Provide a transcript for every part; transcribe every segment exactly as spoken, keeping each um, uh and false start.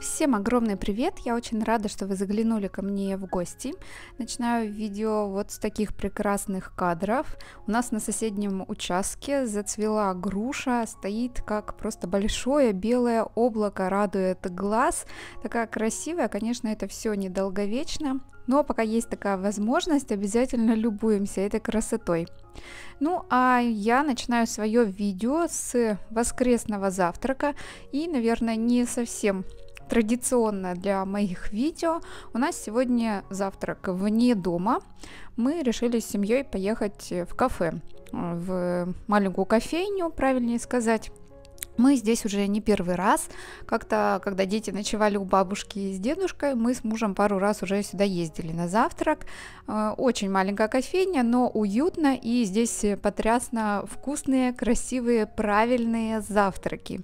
Всем огромный привет! Я очень рада, что вы заглянули ко мне в гости. Начинаю видео вот с таких прекрасных кадров. У нас на соседнем участке зацвела груша, стоит как просто большое белое облако, радует глаз. Такая красивая, конечно, это все недолговечно, но пока есть такая возможность, обязательно любуемся этой красотой. Ну а я начинаю свое видео с воскресного завтрака и, наверное, не совсем традиционно для моих видео. У нас сегодня завтрак вне дома. Мы решили с семьей поехать в кафе, в маленькую кофейню, правильнее сказать. Мы здесь уже не первый раз. Как-то, когда дети ночевали у бабушки и с дедушкой, мы с мужем пару раз уже сюда ездили на завтрак. Очень маленькая кофейня, но уютно, и здесь потрясно вкусные, красивые, правильные завтраки.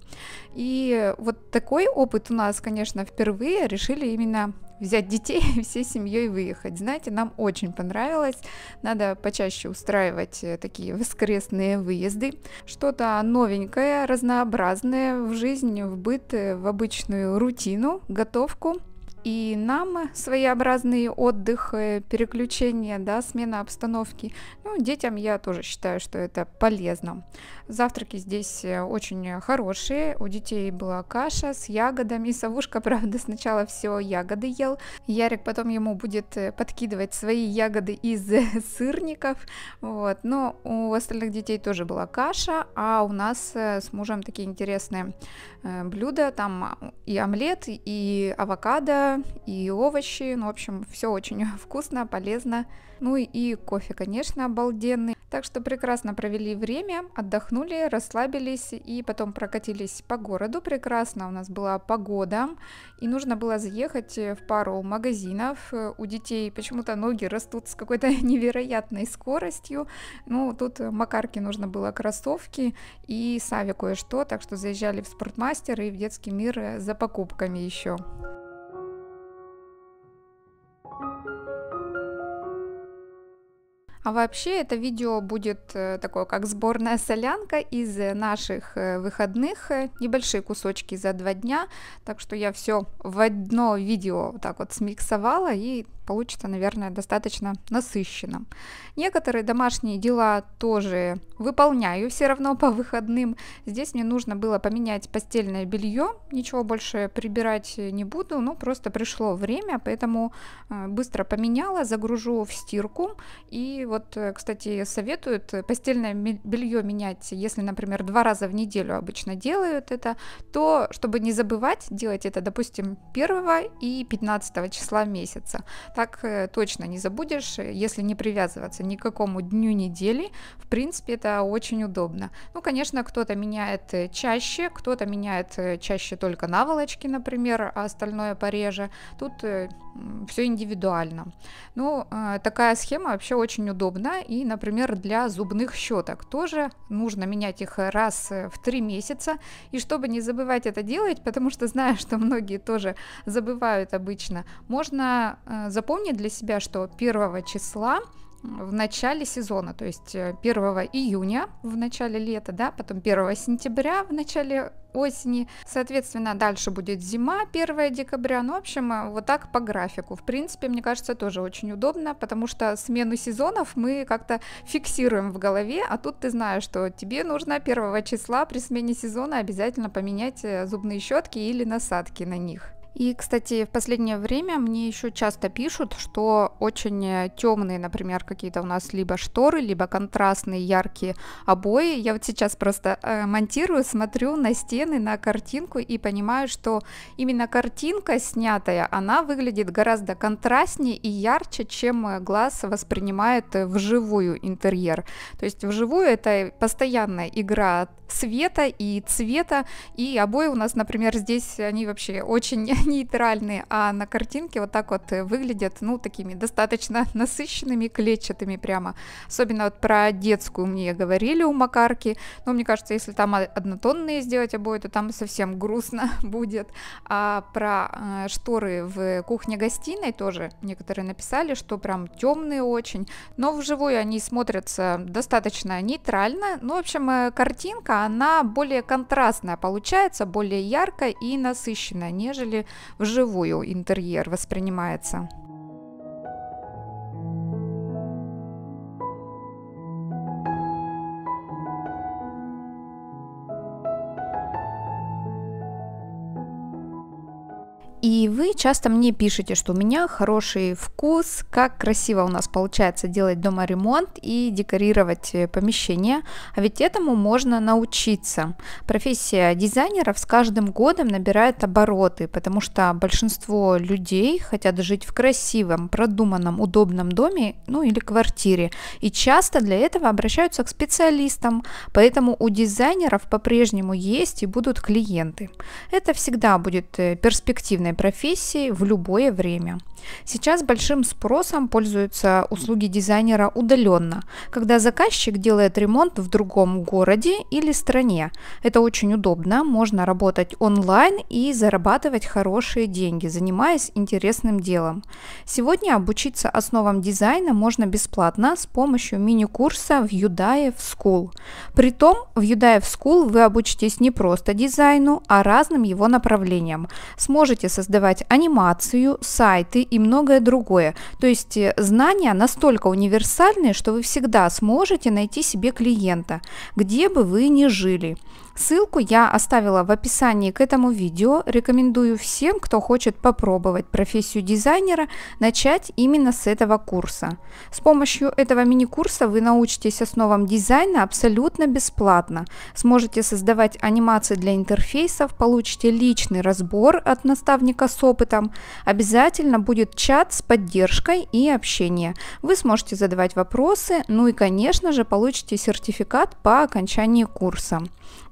И вот такой опыт у нас, конечно, впервые. Решили именно взять детей и всей семьей выехать. Знаете, нам очень понравилось. Надо почаще устраивать такие воскресные выезды. Что-то новенькое, разнообразное в жизнь, в быт, в обычную рутину, готовку. И нам своеобразный отдых, переключение, да, смена обстановки. Ну, детям я тоже считаю, что это полезно. Завтраки здесь очень хорошие. У детей была каша с ягодами. Савушка, правда, сначала все ягоды ел. Ярик потом ему будет подкидывать свои ягоды из сырников. Вот. Но у остальных детей тоже была каша. А у нас с мужем такие интересные блюда. Там и омлет, и авокадо, и овощи, ну, в общем, все очень вкусно, полезно. Ну и кофе, конечно, обалденный. Так что прекрасно провели время, отдохнули, расслабились и потом прокатились по городу. Прекрасно у нас была погода, и нужно было заехать в пару магазинов. У детей почему-то ноги растут с какой-то невероятной скоростью. Ну, тут Макарке нужно было кроссовки и Саве кое-что, так что заезжали в Спортмастер и в Детский мир за покупками еще. А вообще это видео будет такое, как сборная солянка из наших выходных, небольшие кусочки за два дня, так что я все в одно видео вот так вот смиксовала, и получится, наверное, достаточно насыщенно. Некоторые домашние дела тоже выполняю все равно по выходным. Здесь мне нужно было поменять постельное белье, ничего больше прибирать не буду, ну просто пришло время, поэтому быстро поменяла, загружу в стирку. И вот, кстати, советуют постельное белье менять, если, например, два раза в неделю обычно делают это, то, чтобы не забывать, делать это, допустим, первого и пятнадцатого числа месяца. Так точно не забудешь, если не привязываться ни к какому дню недели. В принципе, это очень удобно. Ну, конечно, кто-то меняет чаще, кто-то меняет чаще только наволочки, например, а остальное пореже. Тут все индивидуально. Ну, такая схема вообще очень удобна, и, например, для зубных щеток тоже нужно менять их раз в три месяца, и чтобы не забывать это делать, потому что знаю, что многие тоже забывают обычно, можно запомнить для себя, что первого числа в начале сезона, то есть первого июня в начале лета, да, потом первого сентября в начале осени, соответственно, дальше будет зима, первого декабря, ну, в общем, вот так по графику. В принципе, мне кажется, тоже очень удобно, потому что смену сезонов мы как-то фиксируем в голове, а тут ты знаешь, что тебе нужно первого числа при смене сезона обязательно поменять зубные щетки или насадки на них. И, кстати, в последнее время мне еще часто пишут, что очень темные, например, какие-то у нас либо шторы, либо контрастные яркие обои. Я вот сейчас просто э, монтирую, смотрю на стены, на картинку и понимаю, что именно картинка снятая, она выглядит гораздо контрастнее и ярче, чем глаз воспринимает вживую интерьер. То есть вживую это постоянная игра света и цвета, и обои у нас, например, здесь они вообще очень нейтральные, а на картинке вот так вот выглядят, ну, такими достаточно насыщенными, клетчатыми прямо. Особенно вот про детскую мне говорили у Макарки, но мне кажется, если там однотонные сделать обои, то там совсем грустно будет. А про шторы в кухне-гостиной тоже некоторые написали, что прям темные очень, но вживую они смотрятся достаточно нейтрально. Ну, в общем, картинка, она более контрастная получается, более яркая и насыщенная, нежели вживую интерьер воспринимается. И вы часто мне пишете, что у меня хороший вкус, как красиво у нас получается делать дома ремонт и декорировать помещение, а ведь этому можно научиться. Профессия дизайнеров с каждым годом набирает обороты, потому что большинство людей хотят жить в красивом, продуманном, удобном доме, ну или квартире, и часто для этого обращаются к специалистам, поэтому у дизайнеров по-прежнему есть и будут клиенты. Это всегда будет перспективная профессии в любое время. Сейчас большим спросом пользуются услуги дизайнера удаленно, когда заказчик делает ремонт в другом городе или стране. Это очень удобно, можно работать онлайн и зарабатывать хорошие деньги, занимаясь интересным делом. Сегодня обучиться основам дизайна можно бесплатно с помощью мини-курса в Юдаев Скул. Притом в Юдаев Скул вы обучитесь не просто дизайну, а разным его направлениям. Сможете создать создавать анимацию, сайты и многое другое. То есть знания настолько универсальны, что вы всегда сможете найти себе клиента, где бы вы ни жили. Ссылку я оставила в описании к этому видео. Рекомендую всем, кто хочет попробовать профессию дизайнера, начать именно с этого курса. С помощью этого мини-курса вы научитесь основам дизайна абсолютно бесплатно. Сможете создавать анимации для интерфейсов, получите личный разбор от наставника с опытом. Обязательно будет чат с поддержкой и общение. Вы сможете задавать вопросы, ну и, конечно же, получите сертификат по окончании курса.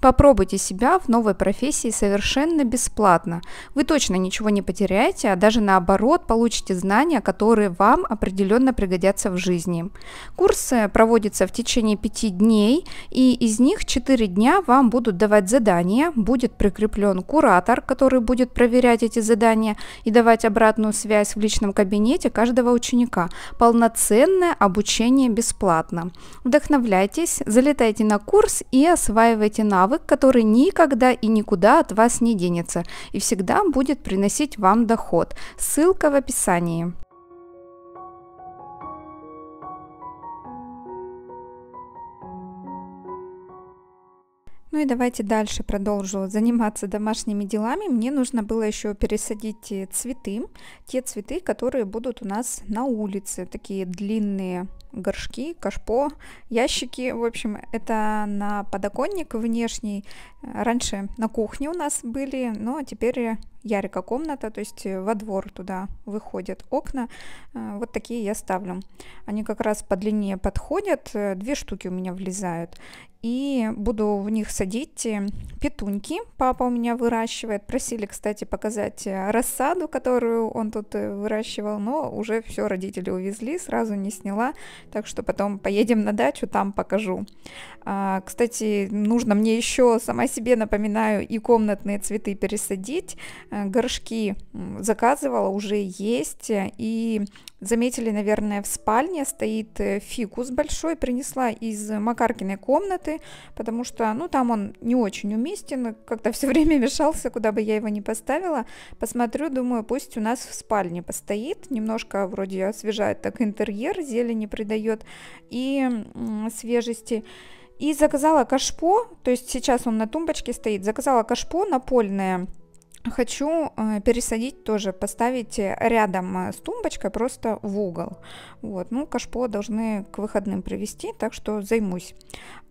Попробуйте себя в новой профессии совершенно бесплатно. Вы точно ничего не потеряете, а даже наоборот получите знания, которые вам определенно пригодятся в жизни. Курс проводится в течение пяти дней, и из них четыре дня вам будут давать задания, будет прикреплен куратор, который будет проверять эти задания и давать обратную связь в личном кабинете каждого ученика. Полноценное обучение бесплатно. Вдохновляйтесь, залетайте на курс и осваивайте навык, который никогда и никуда от вас не денется и всегда будет приносить вам доход. Ссылка в описании. Ну и давайте дальше продолжу заниматься домашними делами. Мне нужно было еще пересадить цветы, те цветы, которые будут у нас на улице, такие длинные горшки, кашпо, ящики, в общем, это на подоконник внешний. Раньше на кухне у нас были, но теперь яркая комната, то есть во двор туда выходят окна. Вот такие я ставлю. Они как раз по длине подходят, две штуки у меня влезают. И буду в них садить петуньки. Папа у меня выращивает. Просили, кстати, показать рассаду, которую он тут выращивал, но уже все родители увезли, сразу не сняла. Так что потом поедем на дачу, там покажу. А, кстати, нужно мне еще, сама себе напоминаю, и комнатные цветы пересадить. Горшки заказывала, уже есть. И заметили, наверное, в спальне стоит фикус большой. Принесла из Макаркиной комнаты, потому что, ну, там он не очень уместен. Как-то все время мешался, куда бы я его ни поставила. Посмотрю, думаю, пусть у нас в спальне постоит. Немножко вроде освежает так интерьер, зелени придает и свежести. И заказала кашпо, то есть сейчас он на тумбочке стоит. Заказала кашпо напольное. Хочу пересадить тоже, поставить рядом с тумбочкой, просто в угол. Вот, ну, кашпо должны к выходным привезти, так что займусь.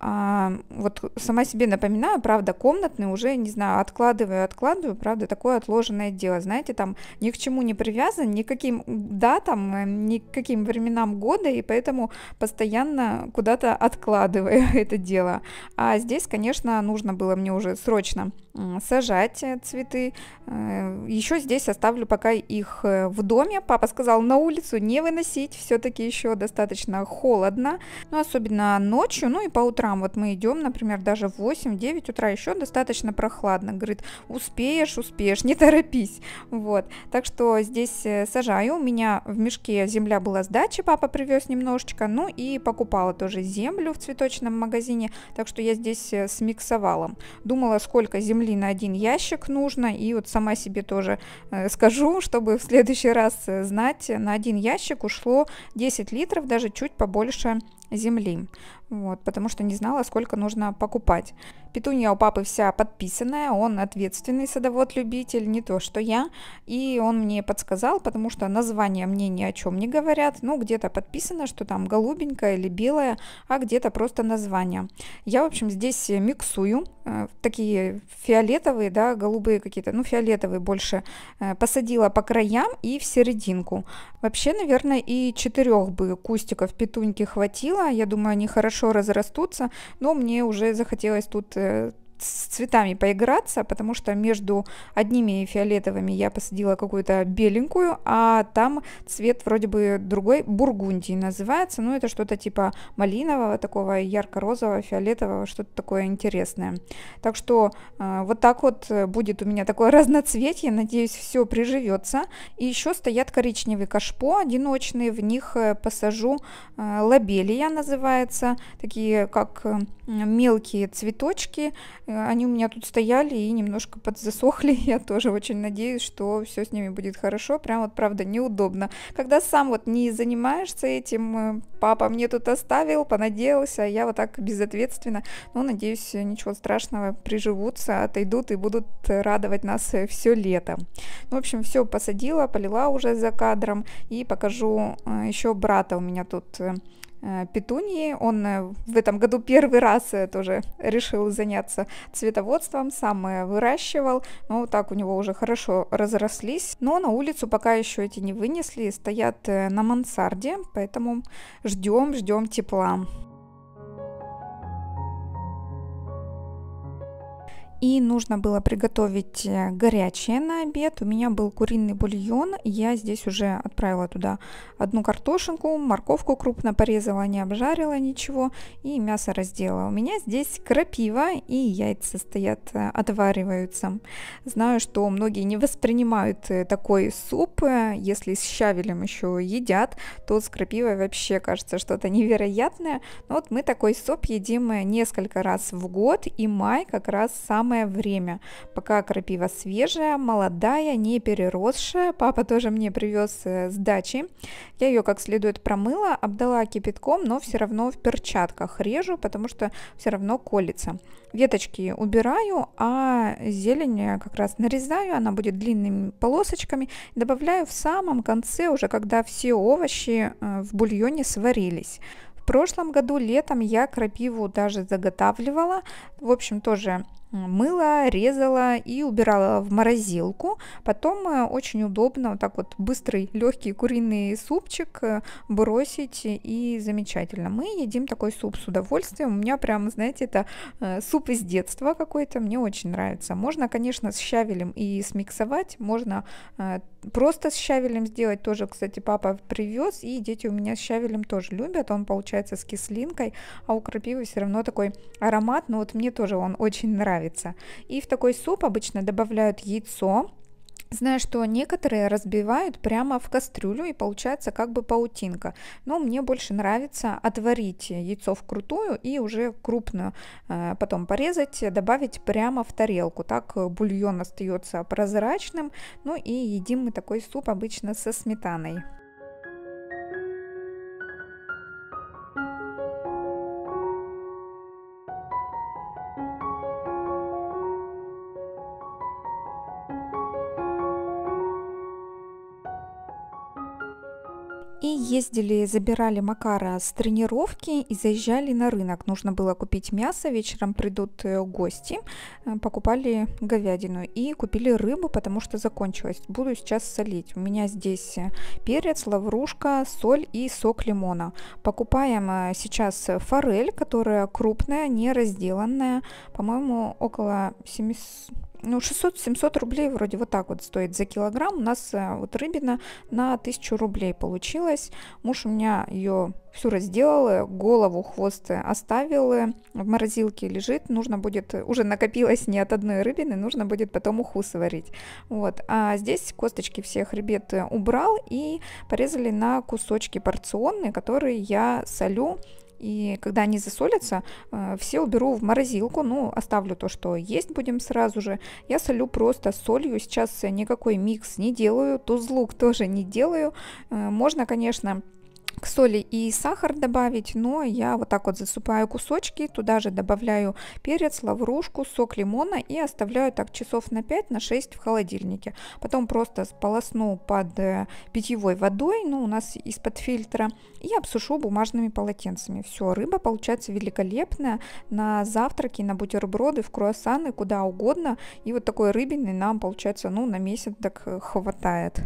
А, вот сама себе напоминаю, правда, комнатный уже, не знаю, откладываю, откладываю, правда, такое отложенное дело. Знаете, там ни к чему не привязан, ни к каким датам, ни к каким временам года, и поэтому постоянно куда-то откладываю это дело. А здесь, конечно, нужно было мне уже срочно сажать цветы. Еще здесь оставлю пока их в доме. Папа сказал, на улицу не выносить, все-таки еще достаточно холодно, но особенно ночью, ну и по утрам. Вот мы идем, например, даже в восемь-девять утра, еще достаточно прохладно. Говорит, успеешь, успеешь, не торопись. Вот, так что здесь сажаю. У меня в мешке земля была с дачи, папа привез немножечко, ну и покупала тоже землю в цветочном магазине, так что я здесь смиксовала. Думала, сколько земли смогли на один ящик нужно. И вот сама себе тоже скажу, чтобы в следующий раз знать, на один ящик ушло десять литров, даже чуть побольше земли. Вот, потому что не знала, сколько нужно покупать. Петунья у папы вся подписанная, он ответственный садовод-любитель, не то что я. И он мне подсказал, потому что названия мне ни о чем не говорят. Ну, где-то подписано, что там голубенькая или белая, а где-то просто название. Я, в общем, здесь миксую. Такие фиолетовые, да, голубые какие-то, ну, фиолетовые больше. Посадила по краям и в серединку. Вообще, наверное, и четырех бы кустиков петуньки хватило. Я думаю, они хорошо разрастутся, но мне уже захотелось тут с цветами поиграться, потому что между одними фиолетовыми я посадила какую-то беленькую, а там цвет вроде бы другой, бургундий называется, но это что-то типа малинового, такого ярко-розового, фиолетового, что-то такое интересное. Так что э, вот так вот будет у меня такое разноцветье, надеюсь, все приживется. И еще стоят коричневые кашпо одиночные, в них посажу э, лобелия называется, такие как э, мелкие цветочки. Они у меня тут стояли и немножко подзасохли. Я тоже очень надеюсь, что все с ними будет хорошо. Прям вот, правда, неудобно. Когда сам вот не занимаешься этим, папа мне тут оставил, понадеялся, а я вот так безответственно. Но, надеюсь, ничего страшного, приживутся, отойдут и будут радовать нас все лето. Ну, в общем, все посадила, полила уже за кадром. И покажу еще брата у меня тут петуньи. Он в этом году первый раз тоже решил заняться цветоводством, сам выращивал, но так у него уже хорошо разрослись, но на улицу пока еще эти не вынесли, стоят на мансарде, поэтому ждем, ждем тепла. И нужно было приготовить горячее на обед. У меня был куриный бульон. Я здесь уже отправила туда одну картошинку, морковку крупно порезала, не обжарила ничего. И мясо разделала. У меня здесь крапива и яйца стоят, отвариваются. Знаю, что многие не воспринимают такой суп. Если с щавелем еще едят, то с крапивой вообще кажется что-то невероятное. Но вот мы такой суп едим несколько раз в год. И май как раз сам время, пока крапива свежая, молодая, не переросшая. Папа тоже мне привез с дачи. Я ее как следует промыла, обдала кипятком, но все равно в перчатках режу, потому что все равно колется. Веточки убираю, а зелень как раз нарезаю, она будет длинными полосочками. Добавляю в самом конце, уже когда все овощи в бульоне сварились. В прошлом году летом я крапиву даже заготавливала. В общем, тоже мыла, резала и убирала в морозилку. Потом очень удобно вот так вот быстрый, легкий куриный супчик бросить, и замечательно. Мы едим такой суп с удовольствием. У меня прям, знаете, это суп из детства какой-то, мне очень нравится. Можно, конечно, с щавелем и смиксовать, можно просто с щавелем сделать. Тоже, кстати, папа привез, и дети у меня с щавелем тоже любят. Он получается с кислинкой, а у крапивы все равно такой аромат, но вот мне тоже он очень нравится. И в такой суп обычно добавляют яйцо. Знаю, что некоторые разбивают прямо в кастрюлю, и получается как бы паутинка. Но мне больше нравится отварить яйцо вкрутую и уже крупную потом порезать, добавить прямо в тарелку. Так бульон остается прозрачным. Ну и едим мы такой суп обычно со сметаной. И ездили, забирали Макара с тренировки и заезжали на рынок. Нужно было купить мясо, вечером придут гости. Покупали говядину и купили рыбу, потому что закончилась. Буду сейчас солить. У меня здесь перец, лаврушка, соль и сок лимона. Покупаем сейчас форель, которая крупная, не разделанная. По-моему, около семисот... Ну, шестьсот-семьсот рублей вроде вот так вот стоит за килограмм. У нас вот рыбина на тысячу рублей получилась. Муж у меня ее всю разделал, голову, хвост оставил, в морозилке лежит. Нужно будет, уже накопилось не от одной рыбины, нужно будет потом уху сварить. Вот. А здесь косточки все, хребет убрал и порезали на кусочки порционные, которые я солю И когда они засолятся, все уберу в морозилку, ну, оставлю то, что есть будем сразу же. Я солю просто солью, сейчас никакой микс не делаю, тузлук тоже не делаю. Можно, конечно, к соли и сахар добавить, но я вот так вот засыпаю кусочки, туда же добавляю перец, лаврушку, сок лимона и оставляю так часов на пять на шесть в холодильнике. Потом просто сполосну под питьевой водой, ну у нас из-под фильтра, и обсушу бумажными полотенцами. Все, рыба получается великолепная на завтраки, на бутерброды, в круассаны, куда угодно. И вот такой рыбины нам получается, ну, на месяц так хватает.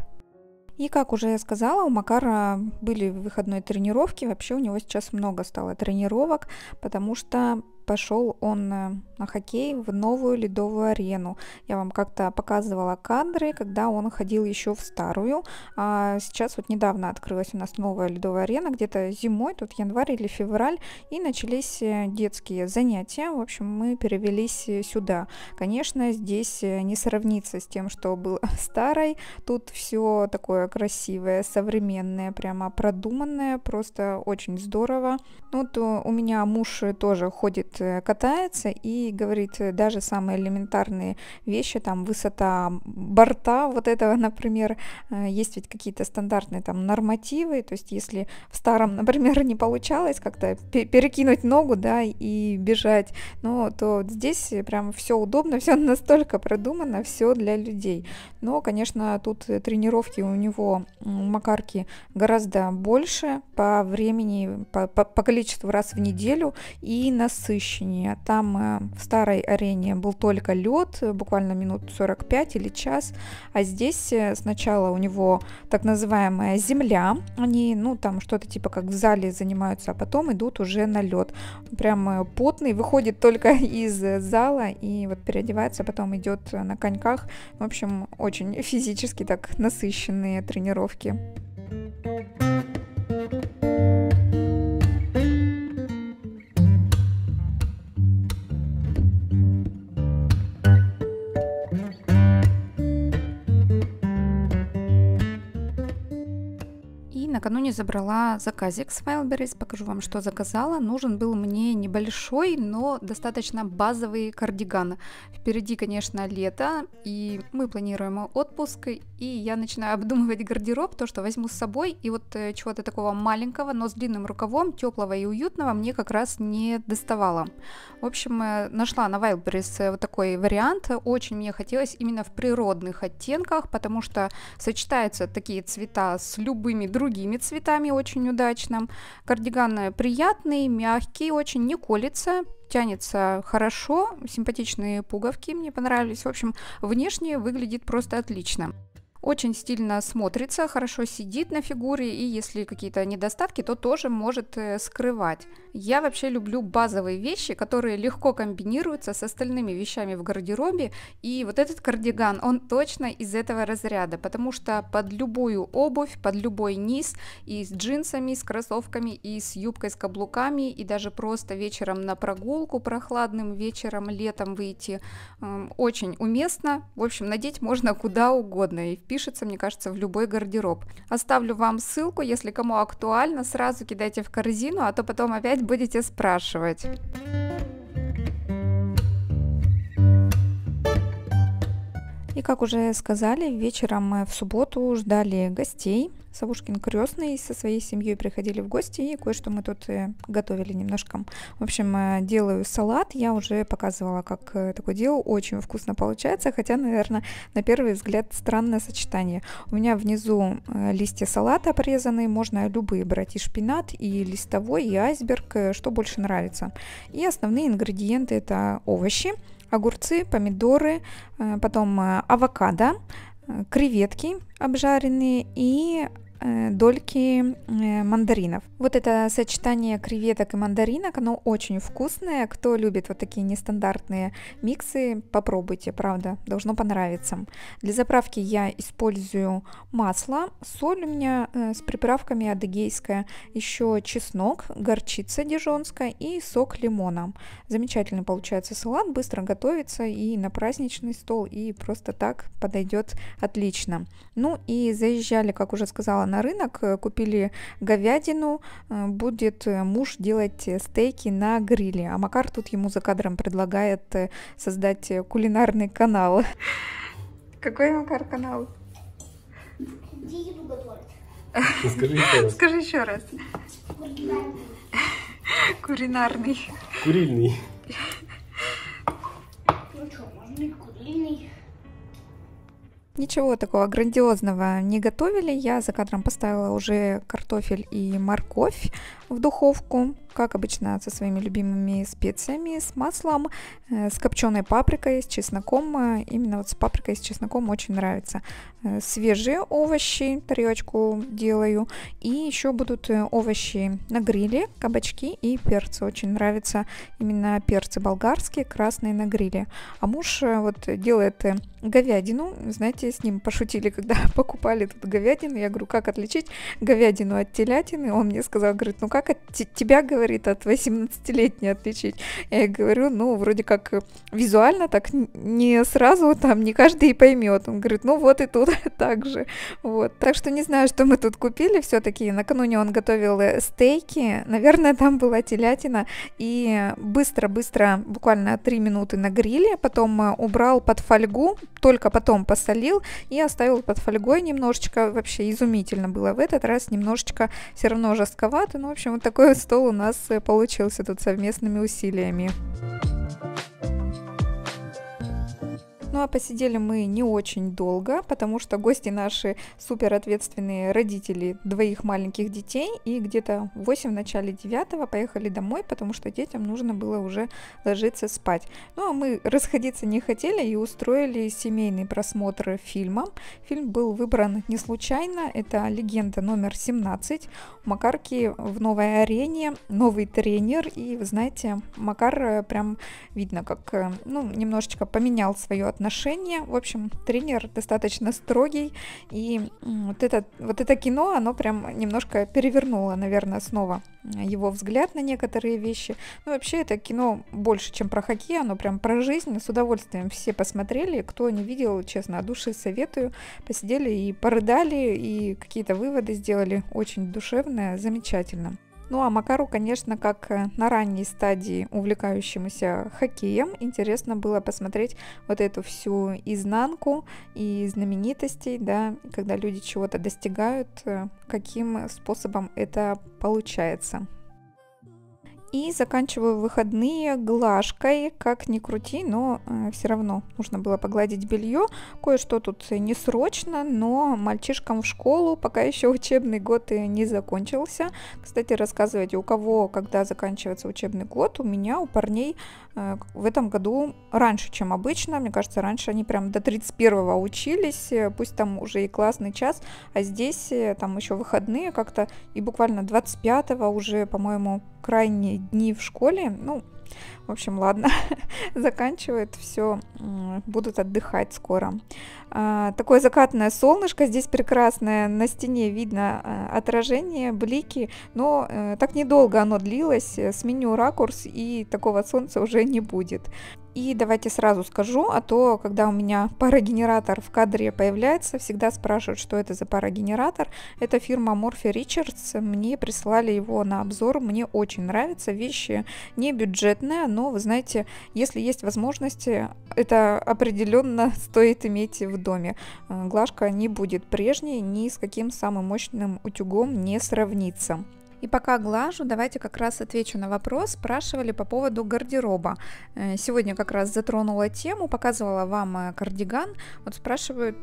И, как уже я сказала, у Макара были выходные тренировки, вообще у него сейчас много стало тренировок, потому что пошел он на хоккей в новую ледовую арену. Я вам как-то показывала кадры, когда он ходил еще в старую. А сейчас вот недавно открылась у нас новая ледовая арена, где-то зимой, тут январь или февраль, и начались детские занятия. В общем, мы перевелись сюда. Конечно, здесь не сравнится с тем, что было в старой. Тут все такое красивое, современное, прямо продуманное, просто очень здорово. Вот у меня муж тоже ходит, катается и говорит, даже самые элементарные вещи, там высота борта вот этого, например, есть ведь какие-то стандартные там нормативы, то есть если в старом, например, не получалось как-то перекинуть ногу, да, и бежать, ну, то здесь прям все удобно, все настолько продумано, все для людей. Но, конечно, тут тренировки у него, у Макарки, гораздо больше по времени, по, по, по количеству раз в неделю и насыщеннее. Там в старой арене был только лед, буквально минут сорок пять или час, а здесь сначала у него так называемая земля, они, ну, там что-то типа как в зале занимаются, а потом идут уже на лед. Прям потный, выходит только из зала и вот переодевается, потом идет на коньках. В общем, очень физически так насыщенные тренировки. Накануне забрала заказик с Wildberries, покажу вам, что заказала. Нужен был мне небольшой, но достаточно базовый кардиган. Впереди, конечно, лето, и мы планируем отпуск, и я начинаю обдумывать гардероб, то, что возьму с собой, и вот чего-то такого маленького, но с длинным рукавом, теплого и уютного мне как раз не доставало. В общем, нашла на Wildberries вот такой вариант, очень мне хотелось именно в природных оттенках, потому что сочетаются такие цвета с любыми другими цветами очень удачно. Кардиган приятный, мягкий, очень не колется, тянется хорошо, симпатичные пуговки мне понравились. В общем, внешне выглядит просто отлично. Очень стильно смотрится, хорошо сидит на фигуре, и если какие-то недостатки, то тоже может скрывать. Я вообще люблю базовые вещи, которые легко комбинируются с остальными вещами в гардеробе, и вот этот кардиган, он точно из этого разряда, потому что под любую обувь, под любой низ, и с джинсами, и с кроссовками, и с юбкой с каблуками, и даже просто вечером на прогулку, прохладным вечером, летом выйти, очень уместно. В общем, надеть можно куда угодно, и пишется, мне кажется, в любой гардероб. Оставлю вам ссылку, если кому актуально, сразу кидайте в корзину, а то потом опять будете спрашивать. И, как уже сказали, вечером мы в субботу ждали гостей. Савушкин крестный со своей семьей приходили в гости, и кое-что мы тут готовили немножко. В общем, делаю салат, я уже показывала, как такое делаю, очень вкусно получается, хотя, наверное, на первый взгляд странное сочетание. У меня внизу листья салата порезанные, можно любые брать, и шпинат, и листовой, и айсберг, что больше нравится. И основные ингредиенты — это овощи, огурцы, помидоры, потом авокадо, креветки обжаренные и дольки мандаринов. Вот это сочетание креветок и мандаринок, оно очень вкусное. Кто любит вот такие нестандартные миксы, попробуйте, правда, должно понравиться. Для заправки я использую масло, соль у меня с приправками адыгейская, еще чеснок, горчица дижонская и сок лимона. Замечательный получается салат, быстро готовится и на праздничный стол, и просто так подойдет отлично. Ну и заезжали, как уже сказала, побежала на рынок, купили говядину, будет муж делать стейки на гриле. А Макар тут ему за кадром предлагает создать кулинарный канал. Какой, Макар, канал? Где еду готовят. Скажи еще раз. Скажи еще раз. Кулинарный. Кулинарный. Курильный. Ну что, можно и курильный. Ничего такого грандиозного не готовили. Я за кадром поставила уже картофель и морковь в духовку, как обычно, со своими любимыми специями, с маслом, с копченой паприкой, с чесноком. Именно вот с паприкой, с чесноком очень нравится. Свежие овощи, тарелочку делаю. И еще будут овощи на гриле, кабачки и перцы. Очень нравятся именно перцы болгарские, красные на гриле. А муж вот делает говядину. Знаете, с ним пошутили, когда покупали тут говядину. Я говорю, как отличить говядину от телятины? Он мне сказал, говорит, ну как от тебя, говорит, от восемнадцатилетней отличить. Я говорю, ну, вроде как визуально так не сразу, там не каждый и поймет. Он говорит, ну вот и тут так же. Вот. Так что не знаю, что мы тут купили. Все-таки накануне он готовил стейки. Наверное, там была телятина. И быстро-быстро, буквально три минуты на гриле. Потом убрал под фольгу, только потом посолил и оставил под фольгой немножечко. Вообще изумительно было. В этот раз немножечко все равно жестковато. Ну, в общем, вот такой вот стол у нас получился тут совместными усилиями. Ну а посидели мы не очень долго, потому что гости наши супер ответственные родители двоих маленьких детей, и где-то в восемь, в начале девятого поехали домой, потому что детям нужно было уже ложиться спать. Ну а мы расходиться не хотели и устроили семейный просмотр фильма. Фильм был выбран не случайно, это «Легенда номер семнадцать». У Макарки в новой арене новый тренер, и вы знаете, Макар прям видно, как ну, немножечко поменял свое отношение. В общем, тренер достаточно строгий, и вот это, вот это кино, оно прям немножко перевернуло, наверное, снова его взгляд на некоторые вещи. Ну, вообще, это кино больше, чем про хоккей, оно прям про жизнь, с удовольствием все посмотрели, кто не видел, честно, от души советую, посидели и порыдали, и какие-то выводы сделали, очень душевно, замечательно. Ну а Макару, конечно, как на ранней стадии увлекающемуся хоккеем, интересно было посмотреть вот эту всю изнанку и знаменитостей, да, когда люди чего-то достигают, каким способом это получается. И заканчиваю выходные глажкой, как ни крути, но э, все равно нужно было погладить белье. Кое-что тут не срочно, но мальчишкам в школу, пока еще учебный год и не закончился. Кстати, рассказывайте, у кого, когда заканчивается учебный год. У меня, у парней э, в этом году раньше, чем обычно. Мне кажется, раньше они прям до тридцать первого учились, пусть там уже и классный час, а здесь там еще выходные как-то, и буквально двадцать пятого уже, по-моему, крайние дни в школе. Ну, в общем, ладно, заканчивает все, будут отдыхать скоро. Такое закатное солнышко, здесь прекрасное, на стене видно отражение, блики, но так недолго оно длилось, сменю ракурс, и такого солнца уже не будет. И давайте сразу скажу, а то, когда у меня парогенератор в кадре появляется, всегда спрашивают, что это за парогенератор. Это фирма Morphy Richards, мне прислали его на обзор, мне очень нравится, вещи не бюджетные, но, вы знаете, если есть возможность, это определенно стоит иметь в доме. Глажка не будет прежней, ни с каким самым мощным утюгом не сравнится. И пока глажу, давайте как раз отвечу на вопрос, спрашивали по поводу гардероба. Сегодня как раз затронула тему, показывала вам кардиган. Вот спрашивают,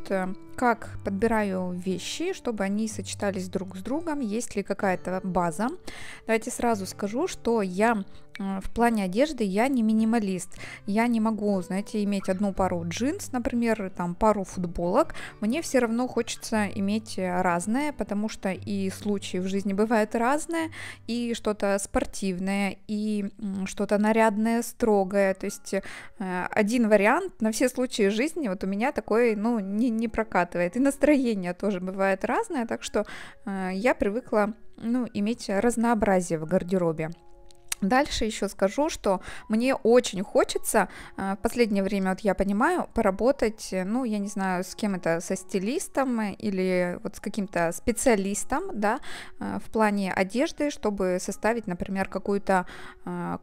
как подбираю вещи, чтобы они сочетались друг с другом, есть ли какая-то база. Давайте сразу скажу, что я... В плане одежды я не минималист, я не могу, знаете, иметь одну пару джинс, например, там пару футболок, мне все равно хочется иметь разное, потому что и случаи в жизни бывают разные, и что-то спортивное, и что-то нарядное, строгое, то есть один вариант на все случаи жизни вот у меня такой, ну, не, не прокатывает, и настроение тоже бывает разное, так что я привыкла, ну, иметь разнообразие в гардеробе. Дальше еще скажу, что мне очень хочется, в последнее время, вот я понимаю, поработать, ну, я не знаю, с кем это, со стилистом или вот с каким-то специалистом, да, в плане одежды, чтобы составить, например, какую-то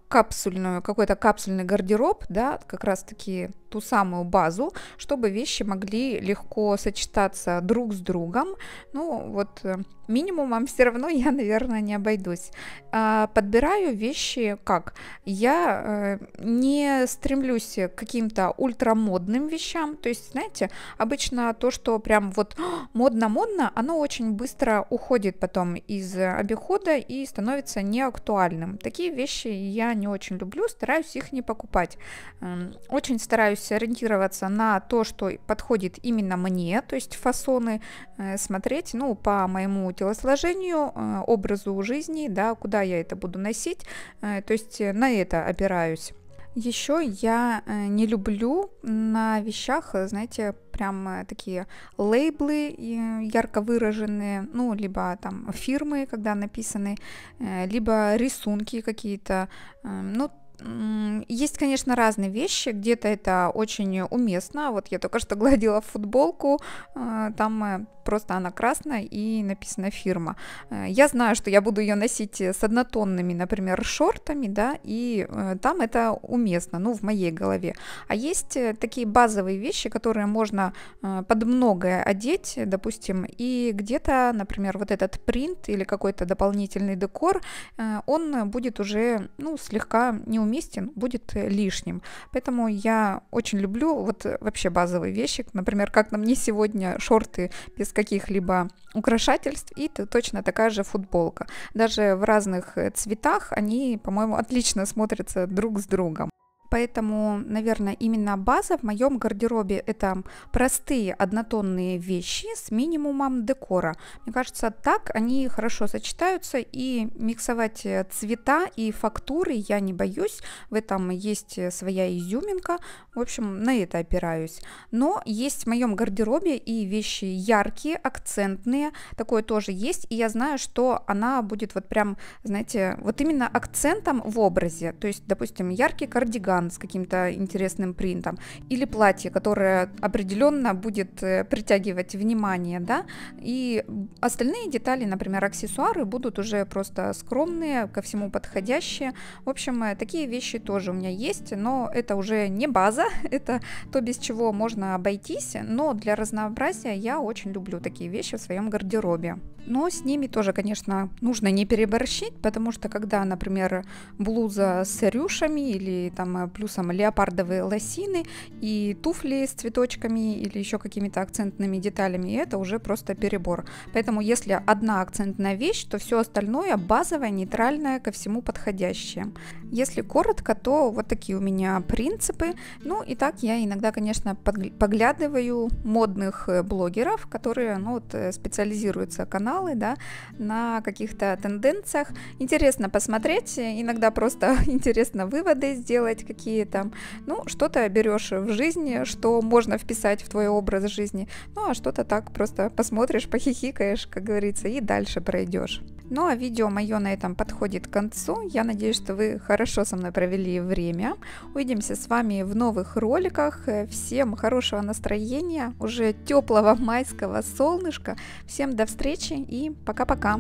капсульную, какой-то капсульный гардероб, да, как раз-таки ту самую базу, чтобы вещи могли легко сочетаться друг с другом. Ну, вот минимумом все равно я, наверное, не обойдусь. Подбираю вещи как? Я э, не стремлюсь к каким-то ультрамодным вещам, то есть, знаете, обычно то, что прям вот модно-модно, оно очень быстро уходит потом из обихода и становится неактуальным. Такие вещи я не очень люблю, стараюсь их не покупать. Э, очень стараюсь ориентироваться на то, что подходит именно мне, то есть фасоны э, смотреть, ну, по моему телосложению, э, образу жизни, да, куда я это буду носить. То есть на это опираюсь. Еще я не люблю на вещах, знаете, прям такие лейблы ярко выраженные, ну, либо там фирмы, когда написаны, либо рисунки какие-то, ну, есть, конечно, разные вещи, где-то это очень уместно. Вот я только что гладила футболку, там просто она красная и написано «фирма». Я знаю, что я буду ее носить с однотонными, например, шортами, да, и там это уместно, ну, в моей голове. А есть такие базовые вещи, которые можно под многое одеть, допустим, и где-то, например, вот этот принт или какой-то дополнительный декор, он будет уже, ну, слегка неуместен, уместен, будет лишним. Поэтому я очень люблю вот вообще базовые вещи, например, как на мне сегодня шорты без каких-либо украшательств и точно такая же футболка. Даже в разных цветах они, по-моему, отлично смотрятся друг с другом. Поэтому, наверное, именно база в моем гардеробе — это простые однотонные вещи с минимумом декора. Мне кажется, так они хорошо сочетаются, и миксовать цвета и фактуры я не боюсь. В этом есть своя изюминка. В общем, на это опираюсь. Но есть в моем гардеробе и вещи яркие, акцентные. Такое тоже есть. И я знаю, что она будет вот прям, знаете, вот именно акцентом в образе. То есть, допустим, яркий кардиган с каким-то интересным принтом или платье, которое определенно будет притягивать внимание, да, и остальные детали, например, аксессуары, будут уже просто скромные, ко всему подходящие. В общем, такие вещи тоже у меня есть, но это уже не база, это то, без чего можно обойтись, но для разнообразия я очень люблю такие вещи в своем гардеробе. Но с ними тоже, конечно, нужно не переборщить, потому что когда, например, блуза с рюшами или там плюсом леопардовые лосины и туфли с цветочками или еще какими-то акцентными деталями, это уже просто перебор. Поэтому если одна акцентная вещь, то все остальное базовое, нейтральное, ко всему подходящее. Если коротко, то вот такие у меня принципы. Ну и так я иногда, конечно, поглядываю модных блогеров, которые, ну, вот, специализируются канал Да, на каких-то тенденциях. Интересно посмотреть, иногда просто интересно выводы сделать какие-то. Ну, что-то берешь в жизни, что можно вписать в твой образ жизни, ну, а что-то так просто посмотришь, похихикаешь, как говорится, и дальше пройдешь. Ну, а видео мое на этом подходит к концу. Я надеюсь, что вы хорошо со мной провели время. Увидимся с вами в новых роликах. Всем хорошего настроения, уже теплого майского солнышка. Всем до встречи и пока-пока!